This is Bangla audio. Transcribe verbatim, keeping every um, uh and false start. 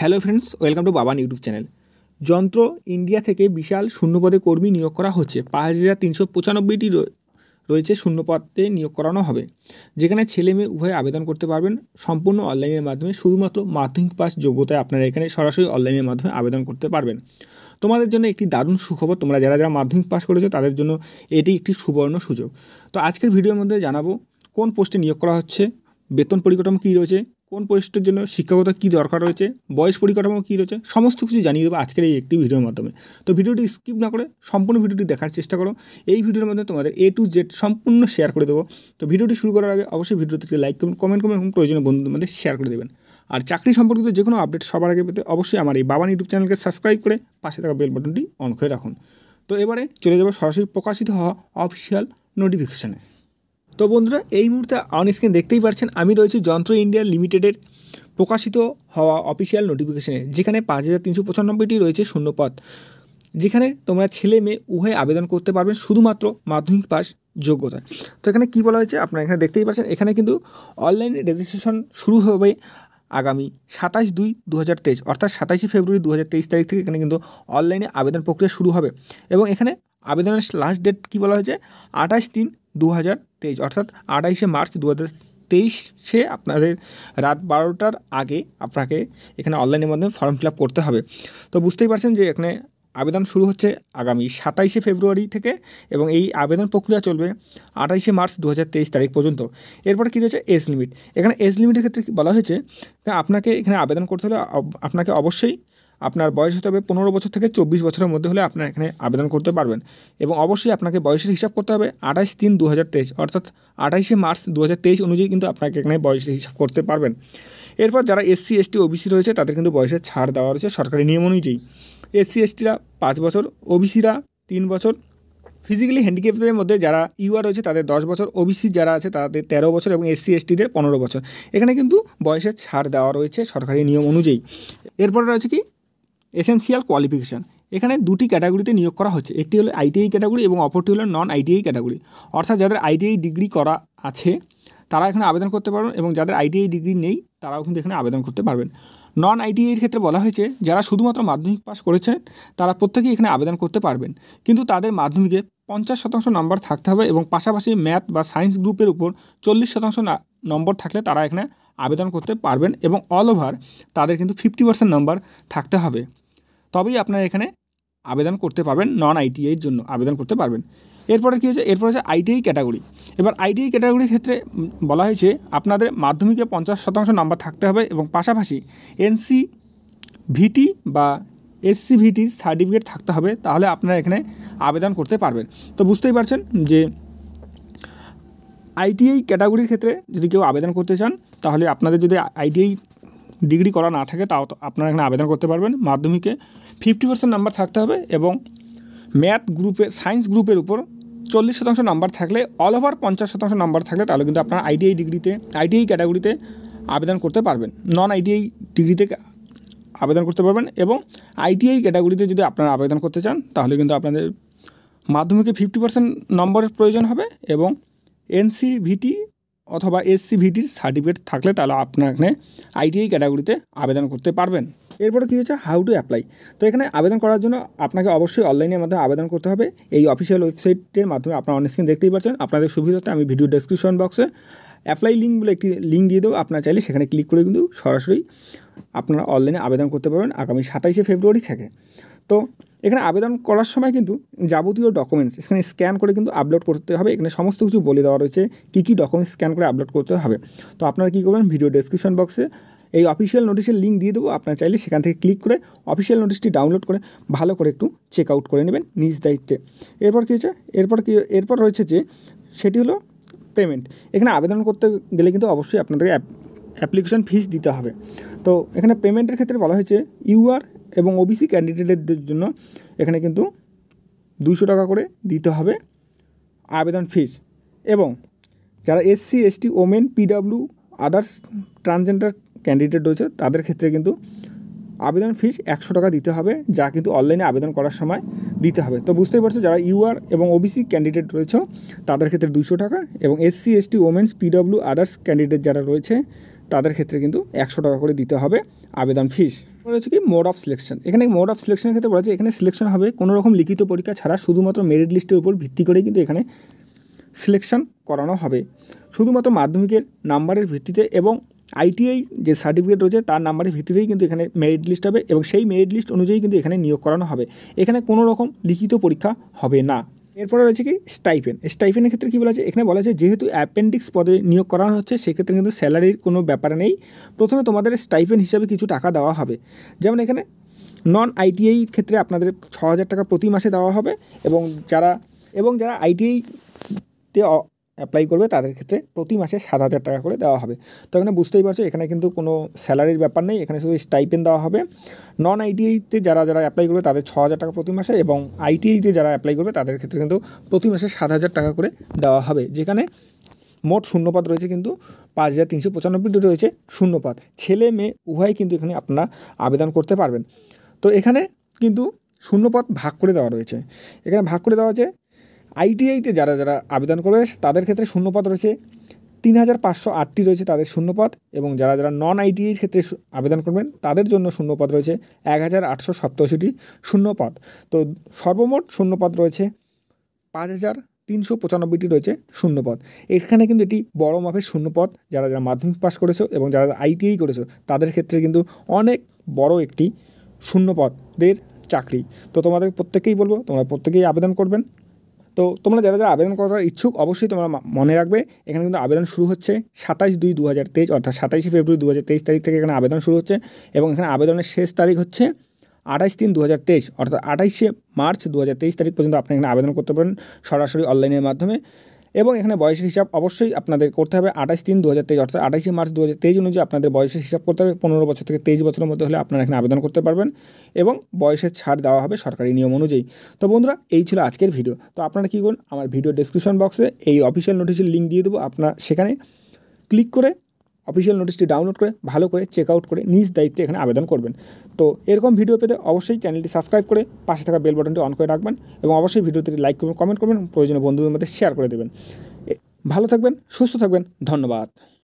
Hello friends welcome to Baban YouTube channel. Yantra India থেকে বিশাল শূন্যপদে কর্মী নিয়োগ করা হচ্ছে। পাঁচ হাজার তিনশো পঁচানব্বইটি রয়েছে শূন্যপদে নিয়োগ করানো হবে, যেখানে ছেলে মেয়ে উভয় আবেদন করতে পারবেন সম্পূর্ণ অনলাইনের মাধ্যমে। শুধুমাত্র মাধ্যমিক পাস যোগ্যতায় আপনারা এখানে সরাসরি অনলাইনের মাধ্যমে আবেদন করতে পারবেন। তোমাদের জন্য একটি দারুণ সুখবর, তোমরা যারা যারা মাধ্যমিক পাস করেছো তাদের জন্য এটি একটি সুবর্ণ সুযোগ। তো আজকের ভিডিওর মধ্যে জানাবো কোন পোস্টে নিয়োগ করা হচ্ছে, বেতন পরিকাঠামো কী রয়েছে, কোন পোস্টের জন্য শিক্ষকতা কী দরকার রয়েছে, বয়স পরিকাঠামো কী রয়েছে, সমস্ত কিছু জানিয়ে দেবো আজকের এই একটি ভিডিওর মাধ্যমে। তো ভিডিওটি স্কিপ না করে সম্পূর্ণ ভিডিওটি দেখার চেষ্টা করো। এই ভিডিওর মধ্যে তোমাদের এ টু জেড সম্পূর্ণ শেয়ার করে দেবো। তো ভিডিওটি শুরু করার আগে অবশ্যই ভিডিওতে একটি লাইক করবেন, কমেন্ট করবেন এবং প্রয়োজনীয় বন্ধুদের মধ্যে শেয়ার করে দেবেন। আর চাকরি সম্পর্কিত যে কোনো আপডেট সবার আগে পেতে অবশ্যই আমার এই বাবান ইউটিউব চ্যানেলকে সাবস্ক্রাইব করে পাশে থাকা বেল বাটনটি অন করে রাখুন। তো এবারে চলে যাবো সরাসরি প্রকাশিত হওয়া অফিসিয়াল নোটিফিকেশানে। তো বন্ধুরা, এই মুহূর্তে অন স্ক্রিন দেখতেই পাচ্ছেন আমি রয়েছি যন্ত্র ইন্ডিয়া লিমিটেডের প্রকাশিত হওয়া অফিসিয়াল নোটিফিকেশানে, যেখানে পাঁচ হাজার তিনশো পঁচানব্বইটি রয়েছে শূন্যপদ, যেখানে তোমরা ছেলে মেয়ে উভয় আবেদন করতে পারবেন শুধুমাত্র মাধ্যমিক পাস যোগ্যতা। তো এখানে কী বলা হয়েছে আপনারা এখানে দেখতেই পাচ্ছেন। এখানে কিন্তু অনলাইন রেজিস্ট্রেশন শুরু হবে আগামী সাতাশ দুই দু হাজার তেইশ অর্থাৎ সাতাশে ফেব্রুয়ারি দু হাজার তেইশ তারিখ থেকে এখানে কিন্তু অনলাইনে আবেদন প্রক্রিয়া শুরু হবে। এবং এখানে আবেদনের লাস্ট ডেট কী বলা হয়েছে আঠাশ তিন দু হাজার তেইশ অর্থাৎ আঠাইশে মার্চ দু হাজার তেইশে আপনাদের রাত বারোটার আগে আপনাকে এখানে অনলাইনের মাধ্যমে ফর্ম ফিল আপ করতে হবে। তো বুঝতেই পারছেন যে এখানে আবেদন শুরু হচ্ছে আগামী সাতাইশে ফেব্রুয়ারি থেকে এবং এই আবেদন প্রক্রিয়া চলবে আঠাইশে মার্চ দু হাজার তেইশ তারিখ পর্যন্ত। এরপরে কী রয়েছে এজ লিমিট। এখানে এজ লিমিটের ক্ষেত্রে বলা হয়েছে আপনাকে এখানে আবেদন করতে হলে আপনাকে অবশ্যই আপনার বয়স হতে হবে পনেরো বছর থেকে চব্বিশ বছরের মধ্যে হলে আপনার এখানে আবেদন করতে পারবেন। এবং অবশ্যই আপনাকে বয়সের হিসাব করতে হবে আঠাশ তিন দু হাজার তেইশ অর্থাৎ আঠাইশে মার্চ দু হাজার তেইশ অনুযায়ী কিন্তু আপনাকে এখানে বয়সের হিসাব করতে পারবেন। এরপর যারা এসসি এসটি ওবিসি রয়েছে তাদের কিন্তু বয়সের ছাড় দেওয়া রয়েছে সরকারি নিয়ম অনুযায়ী। এসসি এসটিরা পাঁচ বছর, ওবিসিরা তিন বছর, ফিজিক্যালি হ্যান্ডিক্যাপের মধ্যে যারা ইউআর রয়েছে তাদের দশ বছর, ওবিসি যারা আছে তাদের তেরো বছর এবং এসসি এসটিদের পনেরো বছর। এখানে কিন্তু বয়সের ছাড় দেওয়া রয়েছে সরকারি নিয়ম অনুযায়ী। এরপর রয়েছে কি এসেন্সিয়াল কোয়ালিফিকেশান। এখানে দুটি ক্যাটাগরিতে নিয়োগ করা হচ্ছে, একটি হলো আইটিআই ক্যাটাগরি এবং অপরটি হলো নন আইটিআই ক্যাটাগরি। অর্থাৎ যাদের আইটিআই ডিগ্রি করা আছে তারা এখানে আবেদন করতে পারবেন এবং যাদের আইটিআই ডিগ্রি নেই তারাও কিন্তু এখানে আবেদন করতে পারবেন। নন আইটিআইয়ের ক্ষেত্রে বলা হয়েছে যারা শুধুমাত্র মাধ্যমিক পাস করেছেন তারা প্রত্যেকেই এখানে আবেদন করতে পারবেন, কিন্তু তাদের মাধ্যমিকে পঞ্চাশ শতাংশ নম্বর থাকতে হবে এবং পাশাপাশি ম্যাথ বা সায়েন্স গ্রুপের উপর চল্লিশ শতাংশ নম্বর থাকলে তারা এখানে আবেদন করতে পারবেন এবং অল ওভার তাদের কিন্তু ফিফটি পার্সেন্ট নম্বর থাকতে হবে, তবেই আপনারা এখানে আবেদন করতে পারবেন, নন আইটিআইয়ের জন্য আবেদন করতে পারবেন। এরপরে কী হয়েছে এরপরে হচ্ছে আইটিআই ক্যাটাগরি। এবার আইটিআই ক্যাটাগরির ক্ষেত্রে বলা হয়েছে আপনাদের মাধ্যমিকে পঞ্চাশ শতাংশ নাম্বার থাকতে হবে এবং পাশাপাশি এনসি ভিটি বা এসসি ভিটির সার্টিফিকেট থাকতে হবে, তাহলে আপনারা এখানে আবেদন করতে পারবেন। তো বুঝতেই পারছেন যে আইটিআই ক্যাটাগরির ক্ষেত্রে যদি কেউ আবেদন করতে চান তাহলে আপনাদের যদি আইটিআই ডিগ্রি করা না থাকে তাও আপনারা এখানে আবেদন করতে পারবেন। মাধ্যমিকে ফিফটি পার্সেন্ট নাম্বার থাকতে হবে এবং ম্যাথ গ্রুপে সায়েন্স গ্রুপের উপর চল্লিশ শতাংশ নাম্বার থাকলে অল ওভার পঞ্চাশ শতাংশ নাম্বার থাকলে তাহলে কিন্তু আপনারা আইটিআই ডিগ্রিতে আইটিআই ক্যাটাগরিতে আবেদন করতে পারবেন, নন আইটিআই ডিগ্রিতে আবেদন করতে পারবেন। এবং আইটিআই ক্যাটাগরিতে যদি আপনারা আবেদন করতে চান তাহলে কিন্তু আপনাদের মাধ্যমিকে ফিফটি পার্সেন্ট নম্বরের প্রয়োজন হবে এবং এনসি ভিটি অথবা এসসি ভিটির সার্টিফিকেট থাকলে তাহলে আপনারা এখানে আইটিআই ক্যাটাগরিতে আবেদন করতে পারবেন। এরপরে কী হচ্ছে হাউ টু অ্যাপ্লাই। তো এখানে আবেদন করার জন্য আপনাকে অবশ্যই অনলাইনের মাধ্যমে আবেদন করতে হবে এই অফিসিয়াল ওয়েবসাইটের মাধ্যমে। আপনারা অন স্ক্রিন দেখতেই পাচ্ছেন। আপনাদের সুবিধাতে আমি ভিডিও ডেসক্রিপশন বক্সে অ্যাপ্লাই লিঙ্ক বলে একটি লিঙ্ক দিয়ে দেবো, আপনারা চাইলে সেখানে ক্লিক করে কিন্তু সরাসরি আপনারা অনলাইনে আবেদন করতে পারবেন আগামী সাতাইশে ফেব্রুয়ারি থেকে। তো এখানে আবেদন করার সময় কিন্তু যাবতীয় ডকুমেন্টস এখানে স্ক্যান করে কিন্তু আপলোড করতে হবে। এখানে সমস্ত কিছু বলে দেওয়া রয়েছে কী কী ডকুমেন্টস স্ক্যান করে আপলোড করতে হবে। তো আপনারা কী করবেন ভিডিও ডেসক্রিপশন বক্সে এই অফিসিয়াল নোটিশের লিঙ্ক দিয়ে দেবো, আপনারা চাইলে সেখান থেকে ক্লিক করে অফিসিয়াল নোটিশটি ডাউনলোড করে ভালো করে একটু চেক আউট করে নেবেন নিজ দায়িত্বে। এরপর কী হচ্ছে এরপর কী এরপর রয়েছে যে সেটি হলো পেমেন্ট। এখানে আবেদন করতে গেলে কিন্তু অবশ্যই আপনাদের অ্যাপ্লিকেশন ফিস দিতে হবে। তো এখানে পেমেন্টের ক্ষেত্রে বলা হয়েছে ইউআর এবং ওবিসি ক্যান্ডিডেটদের জন্য এখানে কিন্তু দুশো টাকা করে দিতে হবে আবেদন ফিস এবং যারা SC ST women PWD others transgender candidate রয়েছে তাদের ক্ষেত্রে কিন্তু আবেদন ফিস একশো টাকা দিতে হবে, যা কিন্তু অনলাইনে আবেদন করার সময় দিতে হবে। তো বুঝতেই পারছো যারা ইউআর এবং ওবিসি ক্যান্ডিডেট রয়েছে তাদের ক্ষেত্রে দুশো টাকা এবং SC ST women's PWD others candidate যারা রয়েছে তাদের ক্ষেত্রে কিন্তু একশো টাকা করে দিতে হবে আবেদন ফিস। রয়েছে কি মোড অফ সিলেকশন। এখানে মোড অফ সিলেকশনের ক্ষেত্রে বলা যায় এখানে সিলেকশন হবে কোনো রকম লিখিত পরীক্ষা ছাড়া শুধুমাত্র মেরিট লিস্টের উপর ভিত্তি করে কিন্তু এখানে সিলেকশন করানো হবে। শুধুমাত্র মাধ্যমিকের নাম্বারের ভিত্তিতে এবং আইটিআই যে সার্টিফিকেট রয়েছে তার নাম্বারের ভিত্তিতেই কিন্তু এখানে মেরিট লিস্ট হবে এবং সেই মেরিট লিস্ট অনুযায়ী কিন্তু এখানে নিয়োগ করানো হবে। এখানে কোনো রকম লিখিত পরীক্ষা হবে না। এরপরে রয়েছে কি স্টাইপেন্ড। স্টাইপেন্ডের ক্ষেত্রে কী বলা আছে, এখানে বলা আছে যেহেতু অ্যাপেন্ডিক্স পদে নিয়োগ করানো হচ্ছে সেক্ষেত্রে কিন্তু স্যালারির কোনো ব্যাপার নেই। প্রথমে তোমাদের স্টাইপেন্ড হিসাবে কিছু টাকা দেওয়া হবে, যেমন এখানে নন আইটিআই ক্ষেত্রে আপনাদের ছ হাজার টাকা প্রতি মাসে দেওয়া হবে এবং যারা এবং যারা আইটিআইতে অ্যাপ্লাই করবে তাদের ক্ষেত্রে প্রতি মাসে সাত হাজার টাকা করে দেওয়া হবে। তো এখানে বুঝতেই পারছো এখানে কিন্তু কোনো স্যালারির ব্যাপার নেই, এখানে শুধু স্টাইপেন্ড দেওয়া হবে। নন আইটিআইতে যারা যারা অ্যাপ্লাই করবে তাদের ছ হাজার টাকা প্রতি মাসে এবং আইটিআইতে যারা অ্যাপ্লাই করবে তাদের ক্ষেত্রে কিন্তু প্রতি মাসে সাত হাজার টাকা করে দেওয়া হবে। যেখানে মোট শূন্যপদ রয়েছে কিন্তু পাঁচ হাজার তিনশো পঁচানব্বইটি রয়েছে শূন্যপদ, ছেলে মেয়ে উভয় কিন্তু এখানে আপনারা আবেদন করতে পারবেন। তো এখানে কিন্তু শূন্যপদ ভাগ করে দেওয়া রয়েছে, এখানে ভাগ করে দেওয়া আছে আইটিআইতে যারা যারা আবেদন করবে তাদের ক্ষেত্রে শূন্যপদ রয়েছে তিন হাজার পাঁচশো আটটি রয়েছে তাদের শূন্যপদ এবং যারা যারা নন আইটিআইয়ের ক্ষেত্রে আবেদন করবেন তাদের জন্য শূন্যপদ রয়েছে এক হাজার আটশো সাতাশিটি শূন্যপদ। তো সর্বমোট শূন্যপদ রয়েছে পাঁচ হাজার তিনশো পঁচানব্বইটি রয়েছে শূন্যপদ। এখানে কিন্তু এটি বড় মাপের শূন্যপদ, যারা যারা মাধ্যমিক পাস করেছো এবং যারা আইটিআই করেছো তাদের ক্ষেত্রে কিন্তু অনেক বড় একটি শূন্যপদের চাকরি। তো তোমাদের প্রত্যেকেই বলবো তোমরা প্রত্যেকেই আবেদন করবেন। তো তোমরা যারা যারা আবেদন করার ইচ্ছুক অবশ্যই তোমরা মনে রাখবে এখানে কিন্তু আবেদন শুরু হচ্ছে সাতাশ দুই দু হাজার তেইশ অর্থাৎ সাতাশে ফেব্রুয়ারি দু হাজার তেইশ তারিখ থেকে এখানে আবেদন শুরু হচ্ছে এবং এখানে আবেদনের শেষ তারিখ হচ্ছে আঠাশ তিন দু হাজার তেইশ অর্থাৎ আঠাশে মার্চ দু হাজার তেইশ তারিখ পর্যন্ত আপনি এখানে আবেদন করতে পারেন সরাসরি অনলাইনের মাধ্যমে। এবং এখানে বয়সের হিসাব অবশ্যই আপনাদের করতে হবে আঠাশ তিন দু হাজার তেইশ অর্থাৎ আঠাশে মার্চ দু হাজার তেইশ অনুযায়ী আপনাদের বয়সের হিসাব করতে হবে। পনেরো বছর থেকে তেইশ বছরের মধ্যে হলে আপনারা এখানে আবেদন করতে পারবেন এবং বয়সের ছাড় দেওয়া হবে সরকারি নিয়ম অনুযায়ী। তো বন্ধুরা এই ছিল আজকের ভিডিও। তো আপনারা কী করুন, আমার ভিডিও ডেসক্রিপশন বক্সে এই অফিসিয়াল নোটিশের লিঙ্ক দিয়ে দেবো, আপনারা সেখানে ক্লিক করে অফিসিয়াল নোটিশটি ডাউনলোড করে ভালো করে চেক আউট করে নিজ দায়িত্বে এখানে আবেদন করবেন। তো এরকম ভিডিও পেতে অবশ্যই চ্যানেলটি সাবস্ক্রাইব করে পাশে থাকা বেল বাটনটি অন করে রাখবেন এবং অবশ্যই ভিডিওটি লাইক করবেন, কমেন্ট করবেন, প্রয়োজনীয় বন্ধুদের মধ্যে শেয়ার করে দেবেন। ভালো থাকবেন, সুস্থ থাকবেন, ধন্যবাদ।